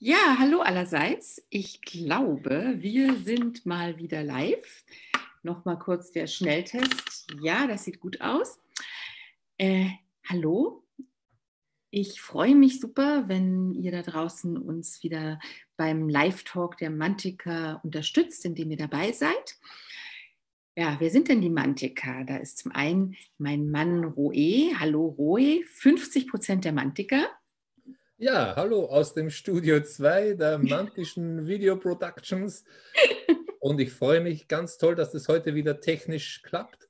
Ja, hallo allerseits. Ich glaube, wir sind mal wieder live. Nochmal kurz der Schnelltest. Ja, das sieht gut aus. Hallo. Ich freue mich super, wenn ihr da draußen uns wieder beim Live-Talk der Mantiker unterstützt, indem ihr dabei seid. Ja, wer sind denn die Mantiker? Da ist zum einen mein Mann Roe. Hallo Roe, 50% der Mantiker. Ja, hallo aus dem Studio 2 der Mantischen Video Productions. Und ich freue mich ganz toll, dass das heute wieder technisch klappt.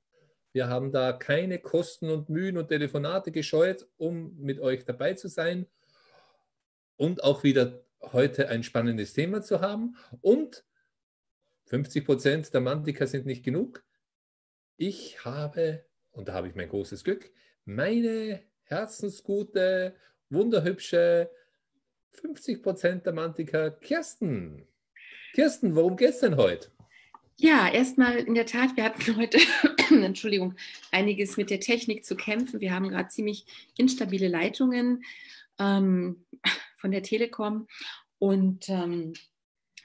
Wir haben da keine Kosten und Mühen und Telefonate gescheut, um mit euch dabei zu sein. Und auch wieder heute ein spannendes Thema zu haben. Und 50% der Mantiker sind nicht genug. Ich habe, und da habe ich mein großes Glück, meine herzensgute, wunderhübsche 50% der Mantiker Kirsten. Kirsten, worum geht es denn heute? Ja, erstmal in der Tat, wir hatten heute, Entschuldigung, einiges mit der Technik zu kämpfen. Wir haben gerade ziemlich instabile Leitungen von der Telekom und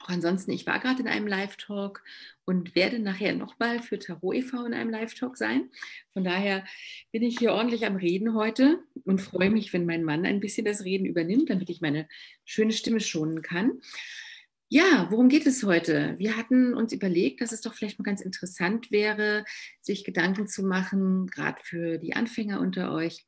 auch ansonsten, ich war gerade in einem Live-Talk und werde nachher nochmal für Tarot e.V. in einem Live-Talk sein. Von daher bin ich hier ordentlich am Reden heute und freue mich, wenn mein Mann ein bisschen das Reden übernimmt, damit ich meine schöne Stimme schonen kann. Ja, worum geht es heute? Wir hatten uns überlegt, dass es doch vielleicht mal ganz interessant wäre, sich Gedanken zu machen, gerade für die Anfänger unter euch,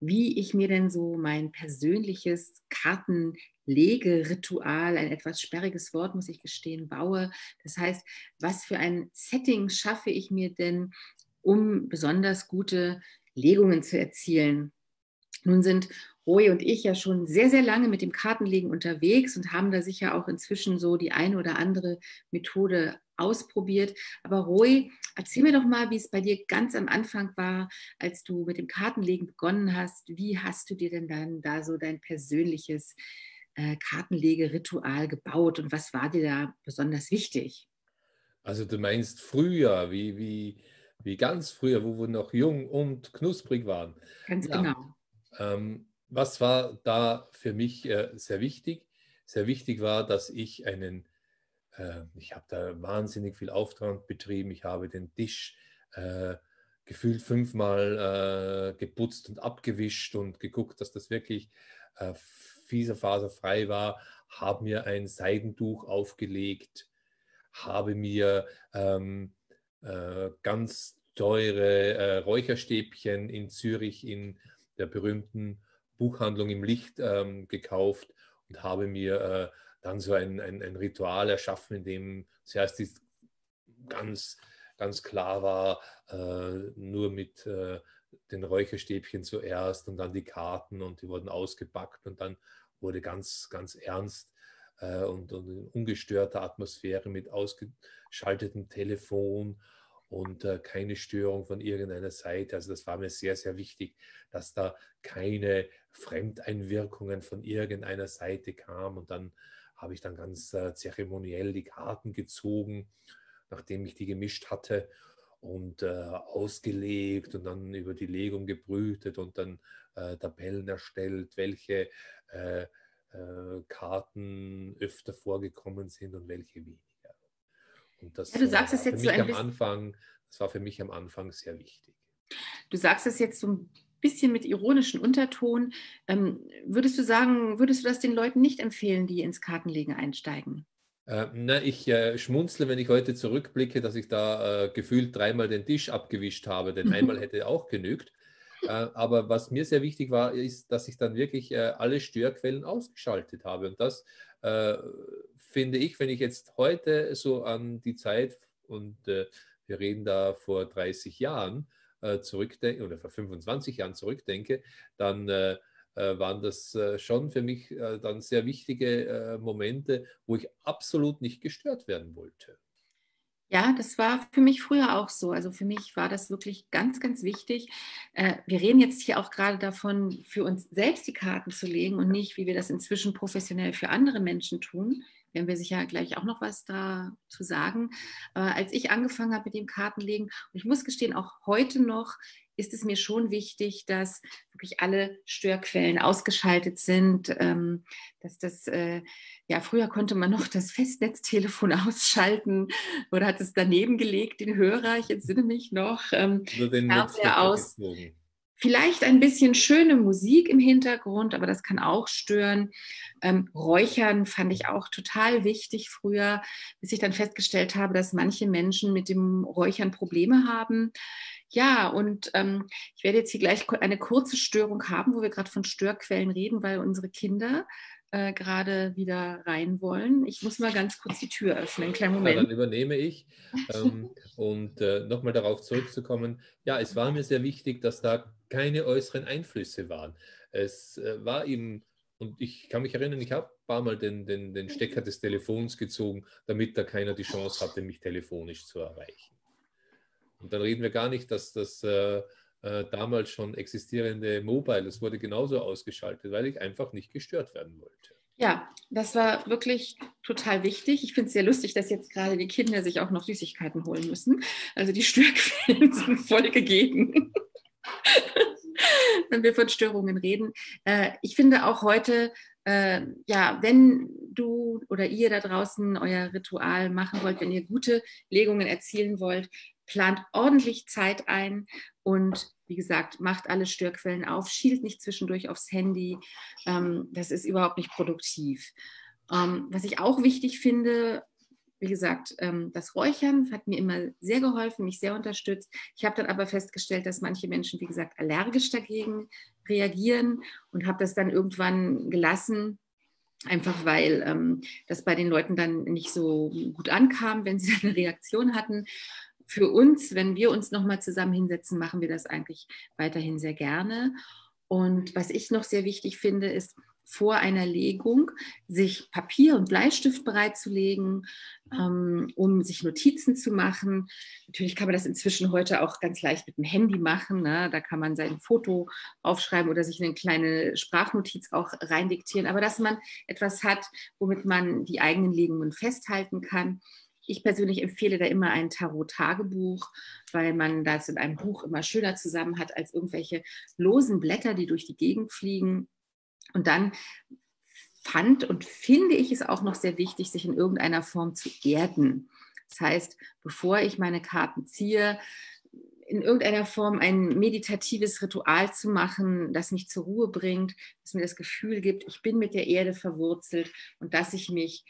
wie ich mir denn so mein persönliches Kartenlegeritual, ein etwas sperriges Wort, muss ich gestehen, baue. Das heißt, was für ein Setting schaffe ich mir denn, um besonders gute Legungen zu erzielen? Nun sind Roe und ich ja schon sehr, sehr lange mit dem Kartenlegen unterwegs und haben da sicher auch inzwischen so die eine oder andere Methode ausprobiert. Aber Roe, erzähl mir doch mal, wie es bei dir ganz am Anfang war, als du mit dem Kartenlegen begonnen hast. Wie hast du dir denn dann da so dein persönliches Kartenlegeritual gebaut und was war dir da besonders wichtig? Also du meinst früher, wie ganz früher, wo wir noch jung und knusprig waren. Ganz ja, genau. Was war da für mich sehr wichtig? Sehr wichtig war, dass ich ich habe da wahnsinnig viel Aufwand betrieben, ich habe den Tisch gefühlt 5-mal geputzt und abgewischt und geguckt, dass das wirklich faserfrei war, habe mir ein Seidentuch aufgelegt, habe mir ganz teure Räucherstäbchen in Zürich in der berühmten Buchhandlung im Licht gekauft und habe mir dann so ein Ritual erschaffen, in dem zuerst ganz klar war, nur mit den Räucherstäbchen zuerst und dann die Karten und die wurden ausgepackt und dann wurde ganz ernst und in ungestörter Atmosphäre mit ausgeschaltetem Telefon und keine Störung von irgendeiner Seite. Also das war mir sehr, sehr wichtig, dass da keine Fremdeinwirkungen von irgendeiner Seite kamen. Und dann habe ich dann ganz zeremoniell die Karten gezogen, nachdem ich die gemischt hatte und ausgelegt und dann über die Legung gebrütet und dann Tabellen erstellt, welche Karten öfter vorgekommen sind und welche weniger. Und das, ja, du sagst es jetzt so am Anfang, das war für mich am Anfang sehr wichtig. Du sagst es jetzt so ein bisschen mit ironischem Unterton. Würdest du das den Leuten nicht empfehlen, die ins Kartenlegen einsteigen? Ich schmunzle, wenn ich heute zurückblicke, dass ich da gefühlt 3-mal den Tisch abgewischt habe, denn einmal hätte auch genügt. Aber was mir sehr wichtig war, ist, dass ich dann wirklich alle Störquellen ausgeschaltet habe. Und das finde ich, wenn ich jetzt heute so an die Zeit, und wir reden da vor 30 Jahren zurückdenke, oder vor 25 Jahren zurückdenke, dann waren das schon für mich dann sehr wichtige Momente, wo ich absolut nicht gestört werden wollte. Ja, das war für mich früher auch so. Also für mich war das wirklich ganz, ganz wichtig. Wir reden jetzt hier auch gerade davon, für uns selbst die Karten zu legen und nicht, wie wir das inzwischen professionell für andere Menschen tun. werden wir sicher gleich auch noch was dazu sagen. Als ich angefangen habe mit dem Kartenlegen, und ich muss gestehen, auch heute noch, ist es mir schon wichtig, dass wirklich alle Störquellen ausgeschaltet sind, dass das, ja, früher konnte man noch das Festnetztelefon ausschalten oder hat es daneben gelegt, den Hörer, ich entsinne mich noch, also den Fernseher aus. Vielleicht ein bisschen schöne Musik im Hintergrund, aber das kann auch stören. Räuchern fand ich auch total wichtig früher, bis ich dann festgestellt habe, dass manche Menschen mit dem Räuchern Probleme haben. Ja, und ich werde jetzt hier gleich eine kurze Störung haben, wo wir gerade von Störquellen reden, weil unsere Kinder gerade wieder rein wollen. Ich muss mal ganz kurz die Tür öffnen, kleinen Moment. Ja, dann übernehme ich. Und nochmal darauf zurückzukommen. Ja, es war mir sehr wichtig, dass da keine äußeren Einflüsse waren. Es war eben, und ich kann mich erinnern, ich habe ein paar Mal den Stecker des Telefons gezogen, damit da keiner die Chance hatte, mich telefonisch zu erreichen. Und dann reden wir gar nicht, dass das damals schon existierende Mobile, das wurde genauso ausgeschaltet, weil ich einfach nicht gestört werden wollte. Ja, das war wirklich total wichtig. Ich finde es sehr lustig, dass jetzt gerade die Kinder sich auch noch Süßigkeiten holen müssen. Also die Störquellen sind voll gegeben, wenn wir von Störungen reden. Ich finde auch heute, ja, wenn du oder ihr da draußen euer Ritual machen wollt, wenn ihr gute Legungen erzielen wollt, plant ordentlich Zeit ein und, wie gesagt, macht alle Störquellen auf, schielt nicht zwischendurch aufs Handy, das ist überhaupt nicht produktiv. Was ich auch wichtig finde, wie gesagt, das Räuchern hat mir immer sehr geholfen, mich sehr unterstützt. Ich habe dann aber festgestellt, dass manche Menschen, wie gesagt, allergisch dagegen reagieren und habe das dann irgendwann gelassen. Einfach weil das bei den Leuten dann nicht so gut ankam, wenn sie eine Reaktion hatten. Für uns, wenn wir uns nochmal zusammen hinsetzen, machen wir das eigentlich weiterhin sehr gerne. Und was ich noch sehr wichtig finde, ist, vor einer Legung sich Papier und Bleistift bereitzulegen, um sich Notizen zu machen. Natürlich kann man das inzwischen heute auch ganz leicht mit dem Handy machen, ne? Da kann man sein Foto aufschreiben oder sich eine kleine Sprachnotiz auch rein diktieren. Aber dass man etwas hat, womit man die eigenen Legungen festhalten kann. Ich persönlich empfehle da immer ein Tarot-Tagebuch, weil man das in einem Buch immer schöner zusammen hat als irgendwelche losen Blätter, die durch die Gegend fliegen. Und dann fand und finde ich es auch noch sehr wichtig, sich in irgendeiner Form zu erden. Das heißt, bevor ich meine Karten ziehe, in irgendeiner Form ein meditatives Ritual zu machen, das mich zur Ruhe bringt, das mir das Gefühl gibt, ich bin mit der Erde verwurzelt und dass ich mich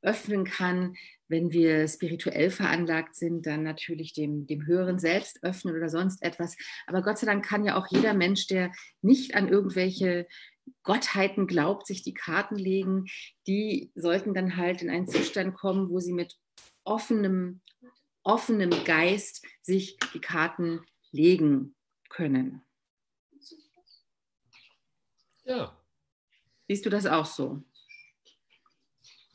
öffnen kann, wenn wir spirituell veranlagt sind, dann natürlich dem höheren Selbst öffnen oder sonst etwas. Aber Gott sei Dank kann ja auch jeder Mensch, der nicht an irgendwelche Gottheiten glaubt, sich die Karten legen. Die sollten dann halt in einen Zustand kommen, wo sie mit offenem Geist sich die Karten legen können. Ja. Siehst du das auch so?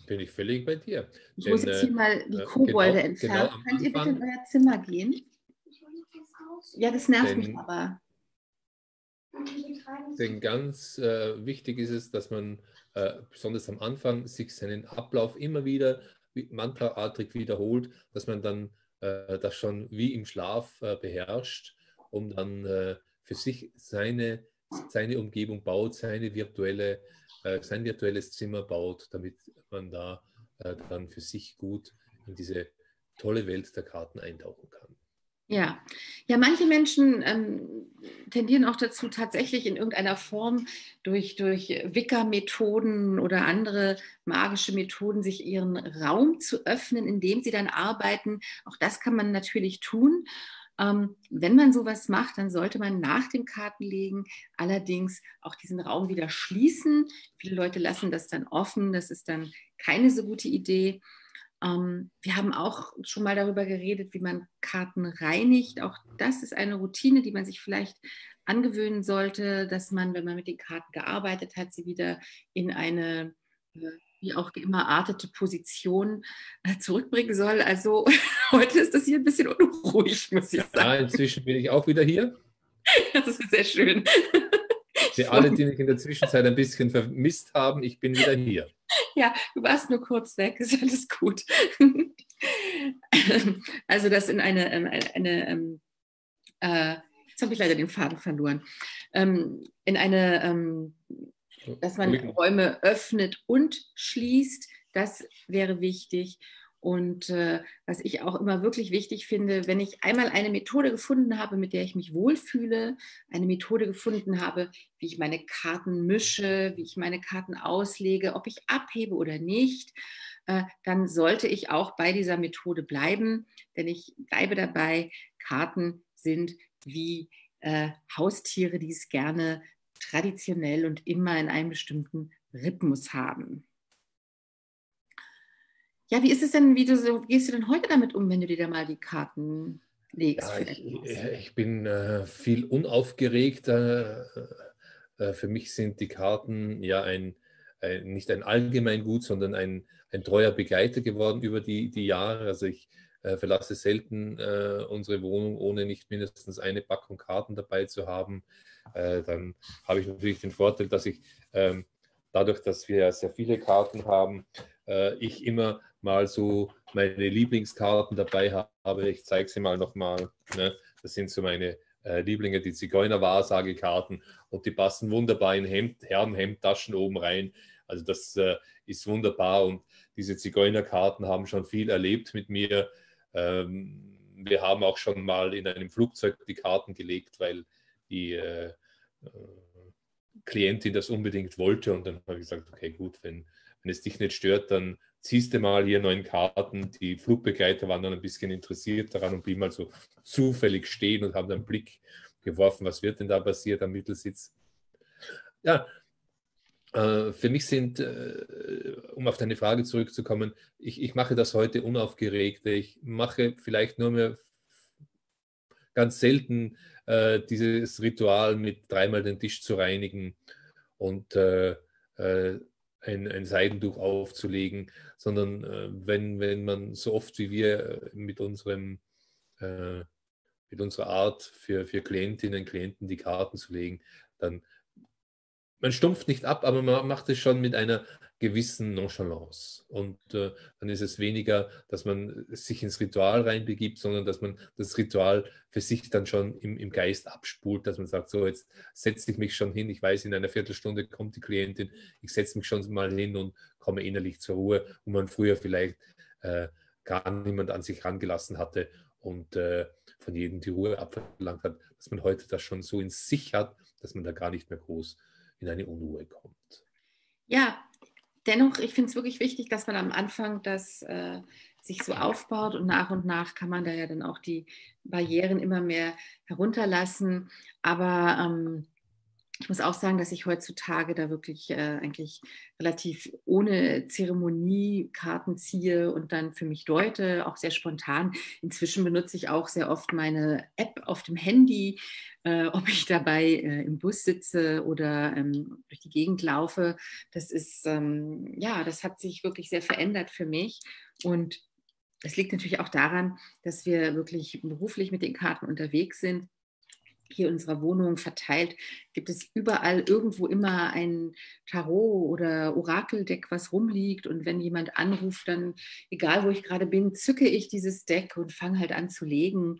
Bin ich völlig bei dir. Ich muss jetzt hier mal die Kobolde entfernen. Genau, könnt ihr bitte in euer Zimmer gehen? Ich hole das raus. Ja, das nervt mich aber. Denn ganz wichtig ist es, dass man besonders am Anfang sich seinen Ablauf immer wieder mantraartig wiederholt, dass man dann das schon wie im Schlaf beherrscht, um dann für sich seine Umgebung baut, sein virtuelles Zimmer baut, damit man da dann für sich gut in diese tolle Welt der Karten eintauchen kann. Ja, ja, manche Menschen tendieren auch dazu, tatsächlich in irgendeiner Form durch Wicca-Methoden oder andere magische Methoden sich ihren Raum zu öffnen, in dem sie dann arbeiten. Auch das kann man natürlich tun. Wenn man sowas macht, dann sollte man nach dem Kartenlegen allerdings auch diesen Raum wieder schließen. Viele Leute lassen das dann offen, das ist dann keine so gute Idee. Wir haben auch schon mal darüber geredet, wie man Karten reinigt. Auch das ist eine Routine, die man sich vielleicht angewöhnen sollte, dass man, wenn man mit den Karten gearbeitet hat, sie wieder in eine, wie auch immer, artete Position zurückbringen soll. Also heute ist das hier ein bisschen unruhig, muss ich sagen. Ja, inzwischen bin ich auch wieder hier. Das ist sehr schön. Für alle, die mich in der Zwischenzeit ein bisschen vermisst haben, ich bin wieder hier. Ja, du warst nur kurz weg, ist alles gut. Also das in jetzt habe ich leider den Faden verloren, in eine, dass man Räume öffnet und schließt, das wäre wichtig. Und was ich auch immer wirklich wichtig finde, wenn ich einmal eine Methode gefunden habe, mit der ich mich wohlfühle, eine Methode gefunden habe, wie ich meine Karten mische, wie ich meine Karten auslege, ob ich abhebe oder nicht, dann sollte ich auch bei dieser Methode bleiben, denn ich bleibe dabei, Karten sind wie Haustiere, die es gerne traditionell und immer in einem bestimmten Rhythmus haben. Ja, wie ist es denn, gehst du denn heute damit um, wenn du dir da mal die Karten legst? Ja, ich bin viel unaufgeregter. Für mich sind die Karten ja nicht ein Allgemeingut, sondern ein treuer Begleiter geworden über die Jahre. Also ich verlasse selten unsere Wohnung, ohne nicht mindestens eine Packung Karten dabei zu haben. Dann habe ich natürlich den Vorteil, dass ich dadurch, dass wir ja sehr viele Karten haben, ich immer mal so meine Lieblingskarten dabei habe. Ich zeige sie mal nochmal. Ne? Das sind so meine Lieblinge, die Zigeuner-Wahrsagekarten. Und die passen wunderbar in Herrenhemdtaschen oben rein. Also das ist wunderbar. Und diese Zigeunerkarten haben schon viel erlebt mit mir. Wir haben auch schon mal in einem Flugzeug die Karten gelegt, weil die Klientin das unbedingt wollte. Und dann habe ich gesagt, okay, gut, wenn es dich nicht stört, dann ziehst du mal hier 9 Karten. Die Flugbegleiter waren dann ein bisschen interessiert daran und blieben mal so zufällig stehen und haben dann einen Blick geworfen, was wird denn da passiert am Mittelsitz. Ja, für mich sind, um auf deine Frage zurückzukommen, ich mache das heute unaufgeregt. Ich mache vielleicht nur mehr ganz selten dieses Ritual mit dreimal den Tisch zu reinigen und ein Seidentuch aufzulegen, sondern wenn man so oft wie wir mit unserer Art für Klientinnen und Klienten die Karten zu legen, dann man stumpft nicht ab, aber man macht es schon mit einer gewissen Nonchalance. Und dann ist es weniger, dass man sich ins Ritual reinbegibt, sondern dass man das Ritual für sich dann schon im Geist abspult, dass man sagt, so jetzt setze ich mich schon hin, ich weiß, in einer Viertelstunde kommt die Klientin, ich setze mich schon mal hin und komme innerlich zur Ruhe, wo man früher vielleicht gar niemand an sich herangelassen hatte und von jedem die Ruhe abverlangt hat, dass man heute das schon so in sich hat, dass man da gar nicht mehr groß in eine Unruhe kommt. Ja, dennoch, ich finde es wirklich wichtig, dass man am Anfang das sich so aufbaut und nach kann man da ja dann auch die Barrieren immer mehr herunterlassen. Aber ich muss auch sagen, dass ich heutzutage da wirklich eigentlich relativ ohne Zeremonie Karten ziehe und dann für mich deute, auch sehr spontan. Inzwischen benutze ich auch sehr oft meine App auf dem Handy, ob ich dabei im Bus sitze oder durch die Gegend laufe. Das ist, ja, das hat sich wirklich sehr verändert für mich. Und es liegt natürlich auch daran, dass wir wirklich beruflich mit den Karten unterwegs sind. Hier in unserer Wohnung verteilt, gibt es überall irgendwo immer ein Tarot- oder Orakeldeck, was rumliegt. Und wenn jemand anruft, dann, egal wo ich gerade bin, zücke ich dieses Deck und fange halt an zu legen.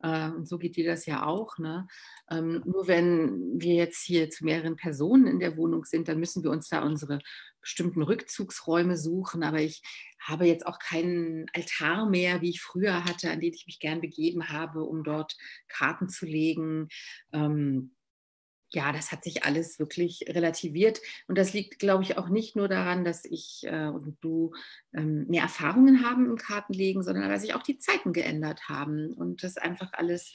Und so geht dir das ja auch. Ne? Nur wenn wir jetzt hier zu mehreren Personen in der Wohnung sind, dann müssen wir uns da unsere bestimmten Rückzugsräume suchen. Aber ich habe jetzt auch keinen Altar mehr, wie ich früher hatte, an den ich mich gern begeben habe, um dort Karten zu legen. Ja, das hat sich alles wirklich relativiert. Und das liegt, glaube ich, auch nicht nur daran, dass ich und du mehr Erfahrungen haben im Kartenlegen, sondern dass sich auch die Zeiten geändert haben und das einfach alles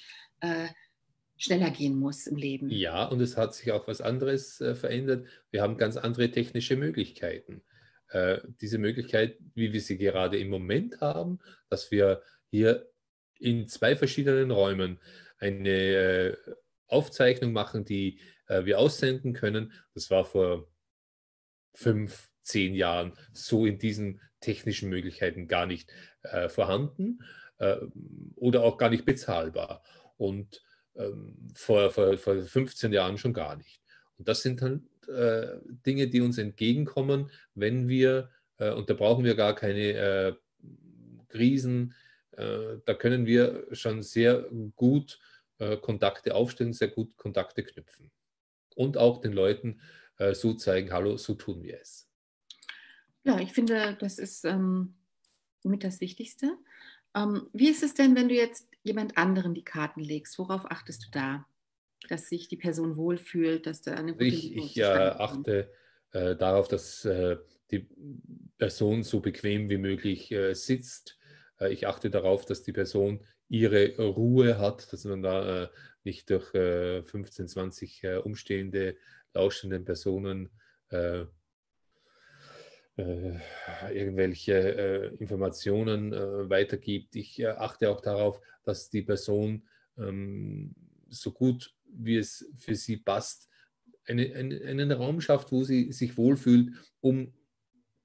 schneller gehen muss im Leben. Ja, und es hat sich auch was anderes verändert. Wir haben ganz andere technische Möglichkeiten. Diese Möglichkeit, wie wir sie gerade im Moment haben, dass wir hier in 2 verschiedenen Räumen eine Aufzeichnung machen, die wir aussenden können. Das war vor 5, 10 Jahren so in diesen technischen Möglichkeiten gar nicht vorhanden oder auch gar nicht bezahlbar und vor 15 Jahren schon gar nicht. Und das sind dann Dinge, die uns entgegenkommen, wenn wir Und da brauchen wir gar keine Krisen. Da können wir schon sehr gut Kontakte aufstellen, sehr gut Kontakte knüpfen. Und auch den Leuten so zeigen, hallo, so tun wir es. Ja, ich finde, das ist mit das Wichtigste. Wie ist es denn, wenn du jetzt jemand anderen die Karten legst? Worauf achtest du da? Dass sich die Person wohlfühlt, dass da eine gute Beziehung ist? Ich achte darauf, dass die Person so bequem wie möglich sitzt. Ich achte darauf, dass die Person ihre Ruhe hat, dass man da nicht durch 15, 20 umstehende, lauschende Personen irgendwelche Informationen weitergibt. Ich achte auch darauf, dass die Person so gut wie es für sie passt, einen Raum schafft, wo sie sich wohlfühlt, um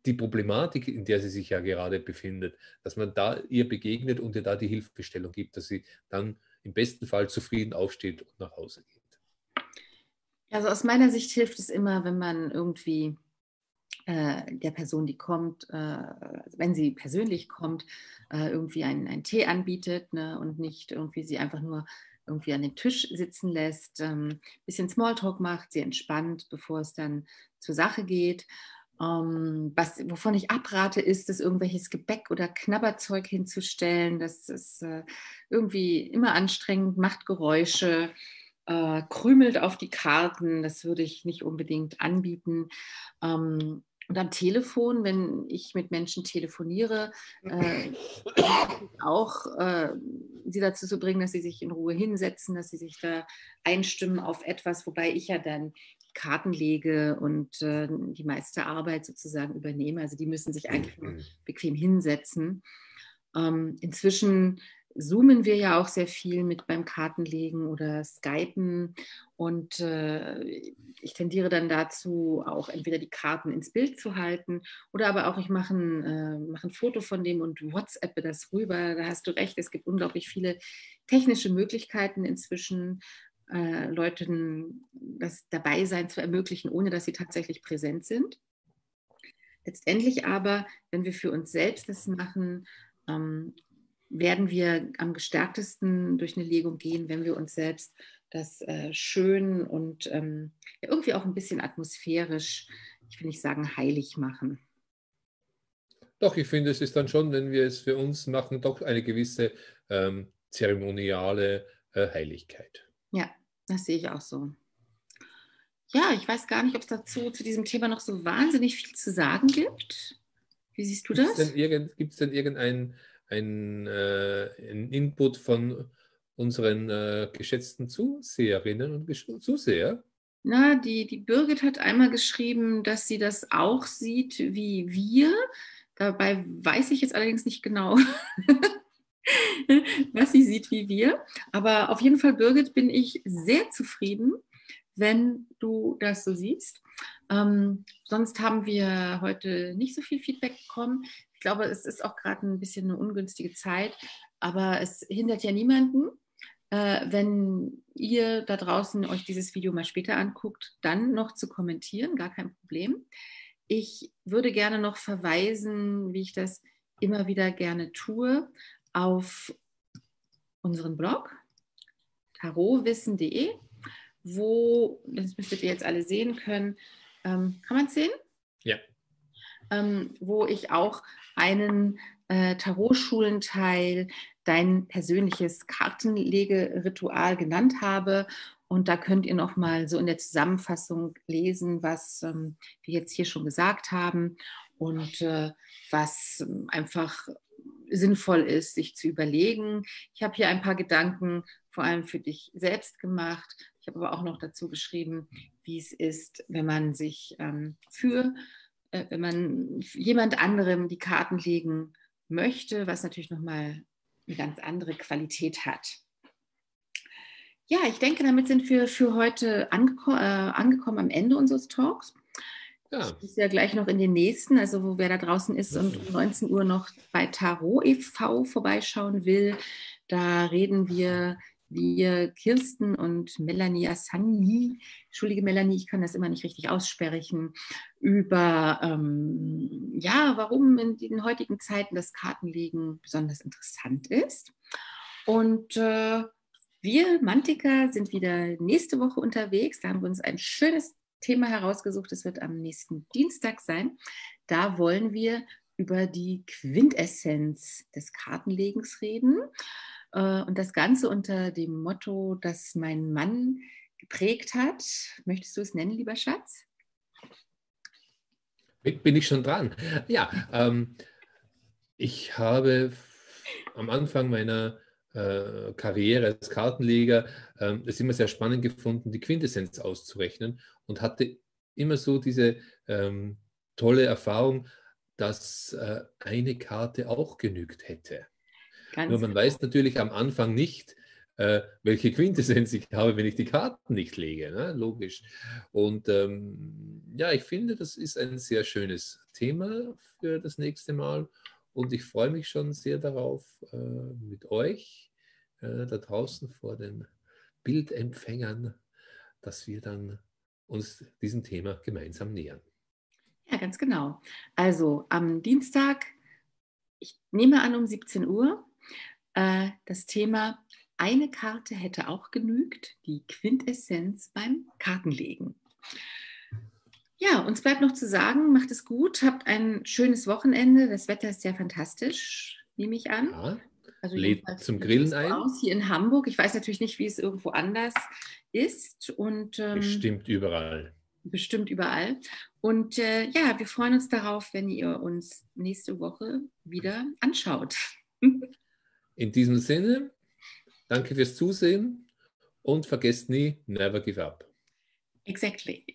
die Problematik, in der sie sich ja gerade befindet, dass man da ihr begegnet und ihr da die Hilfestellung gibt, dass sie dann im besten Fall zufrieden aufsteht und nach Hause geht. Also aus meiner Sicht hilft es immer, wenn man irgendwie der Person, die kommt, wenn sie persönlich kommt, irgendwie einen Tee anbietet, ne, und nicht irgendwie sie einfach nur irgendwie an den Tisch sitzen lässt, ein bisschen Smalltalk macht, sie entspannt, bevor es dann zur Sache geht. Wovon ich abrate, ist, dass irgendwelches Gebäck oder Knabberzeug hinzustellen. Das ist irgendwie immer anstrengend, macht Geräusche, krümelt auf die Karten. Das würde ich nicht unbedingt anbieten. Und am Telefon, wenn ich mit Menschen telefoniere, auch sie dazu zu bringen, dass sie sich in Ruhe hinsetzen, dass sie sich da einstimmen auf etwas, wobei ich ja dann Karten lege und die meiste Arbeit sozusagen übernehme. Also die müssen sich eigentlich nur bequem hinsetzen. Inzwischen zoomen wir ja auch sehr viel mit beim Kartenlegen oder Skypen und ich tendiere dann dazu, auch entweder die Karten ins Bild zu halten oder aber auch ich mache ein Foto von dem und WhatsAppe das rüber. Da hast du recht, es gibt unglaublich viele technische Möglichkeiten inzwischen, Leuten das Dabeisein zu ermöglichen, ohne dass sie tatsächlich präsent sind. Letztendlich aber, wenn wir für uns selbst das machen, werden wir am gestärktesten durch eine Legung gehen, wenn wir uns selbst das schön und irgendwie auch ein bisschen atmosphärisch, ich will nicht sagen heilig machen. Doch, ich finde, es ist dann schon, wenn wir es für uns machen, doch eine gewisse zeremoniale Heiligkeit. Ja, das sehe ich auch so. Ja, ich weiß gar nicht, ob es dazu zu diesem Thema noch so wahnsinnig viel zu sagen gibt. Wie siehst du das? Gibt es denn irgendeinen ein Input von unseren geschätzten Zuseherinnen und Zuseher? Na, die Birgit hat einmal geschrieben, dass sie das auch sieht wie wir. Dabei weiß ich jetzt allerdings nicht genau, was sie sieht wie wir. Aber auf jeden Fall, Birgit, bin ich sehr zufrieden, wenn du das so siehst. Sonst haben wir heute nicht so viel Feedback bekommen. Ich glaube, es ist auch gerade ein bisschen eine ungünstige Zeit, aber es hindert ja niemanden. Wenn ihr da draußen euch dieses Video mal später anguckt, dann noch zu kommentieren, gar kein Problem. Ich würde gerne noch verweisen, wie ich das immer wieder gerne tue, auf unseren Blog tarotwissen.de, wo, das müsstet ihr jetzt alle sehen können, kann man es sehen? Ja. Wo ich auch einen Tarotschulenteil, dein persönliches Kartenlegeritual genannt habe. Und da könnt ihr nochmal so in der Zusammenfassung lesen, was wir jetzt hier schon gesagt haben und was einfach sinnvoll ist, sich zu überlegen. Ich habe hier ein paar Gedanken vor allem für dich selbst gemacht. Ich habe aber auch noch dazu geschrieben, wie es ist, wenn man sich wenn man jemand anderem die Karten legen möchte, was natürlich nochmal eine ganz andere Qualität hat. Ja, ich denke, damit sind wir für heute angekommen am Ende unseres Talks. Ja. Ich muss ja gleich noch in den nächsten, also wo wer da draußen ist und um 19 Uhr noch bei Tarot e.V. vorbeischauen will, da reden wir wir Kirsten und Melanie Assani, entschuldige Melanie, ich kann das immer nicht richtig aussprechen, über, ja, warum in den heutigen Zeiten das Kartenlegen besonders interessant ist. Und wir Mantiker sind wieder nächste Woche unterwegs. Da haben wir uns ein schönes Thema herausgesucht. Es wird am nächsten Dienstag sein. Da wollen wir über die Quintessenz des Kartenlegens reden. Und das Ganze unter dem Motto, das mein Mann geprägt hat. Möchtest du es nennen, lieber Schatz? Bin ich schon dran? Ja, ich habe am Anfang meiner Karriere als Kartenleger es immer sehr spannend gefunden, die Quintessenz auszurechnen, und hatte immer so diese tolle Erfahrung, dass eine Karte auch genügt hätte. Ganz Nur man genau. weiß natürlich am Anfang nicht, welche Quintessenz ich habe, wenn ich die Karten nicht lege, ne? Logisch. Und ja, ich finde, das ist ein sehr schönes Thema für das nächste Mal, und ich freue mich schon sehr darauf, mit euch da draußen vor den Bildempfängern, dass wir dann uns diesem Thema gemeinsam nähern. Ja, ganz genau. Also am Dienstag, ich nehme an um 17 Uhr, das Thema eine Karte hätte auch genügt, die Quintessenz beim Kartenlegen. Ja, uns bleibt noch zu sagen, macht es gut, habt ein schönes Wochenende. Das Wetter ist sehr fantastisch, nehme ich an. Ja, also lädt zum Grillen ein. Hier in Hamburg. Ich weiß natürlich nicht, wie es irgendwo anders ist. Und, bestimmt überall. Bestimmt überall. Und ja, wir freuen uns darauf, wenn ihr uns nächste Woche wieder anschaut. In diesem Sinne, danke fürs Zusehen und vergesst nie, never give up. Exactly.